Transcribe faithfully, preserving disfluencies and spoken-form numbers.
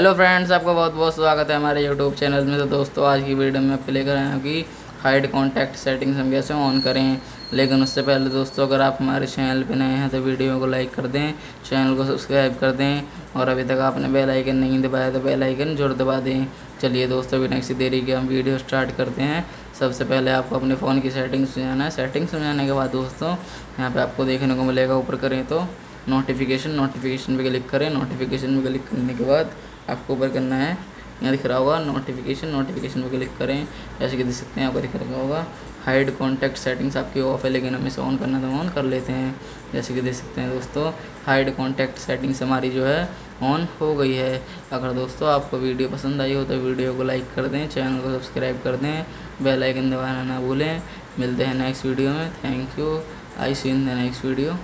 Hello friends, आपका बहुत बहुत स्वागत है हमारे यूट्यूब चैनल में। तो दोस्तों, आज की वीडियो में प्ले कर रहे हैं कि हाइड कॉन्टैक्ट सेटिंग्स हम कैसे ऑन करें। लेकिन उससे पहले दोस्तों, अगर आप हमारे चैनल पर नए हैं तो वीडियो को लाइक कर दें, चैनल को सब्सक्राइब कर दें, और अभी तक आपने बेल आइकन नहीं दबाया तो बेल आइकन जरूर दबा दें। चलिए दोस्तों, बिना किसी देरी के हम वीडियो स्टार्ट करते हैं। सबसे पहले आपको अपने फ़ोन की सेटिंग्स में जाना है। सेटिंग्स में जाने के बाद दोस्तों, यहाँ पर आपको देखने को मिलेगा, ऊपर करें तो नोटिफिकेशन, नोटिफिकेशन पर क्लिक करें। नोटिफिकेशन पर क्लिक करने के बाद आपको ऊपर करना है, यहाँ दिख रहा होगा नोटिफिकेशन, नोटिफिकेशन पर क्लिक करें। जैसे कि देख सकते हैं, आपको दिख रहा होगा हाइड कॉन्टैक्ट सेटिंग्स आपकी ऑफ है, लेकिन हम इसे ऑन करना तो ऑन कर लेते हैं। जैसे कि देख सकते हैं दोस्तों, हाइड कॉन्टैक्ट सेटिंग्स हमारी जो है ऑन हो गई है। अगर दोस्तों आपको वीडियो पसंद आई हो तो वीडियो को लाइक कर दें, चैनल को सब्सक्राइब कर दें, बेल आइकन दबाना ना भूलें। मिलते हैं नेक्स्ट वीडियो में। Thank you, I see you in the next video.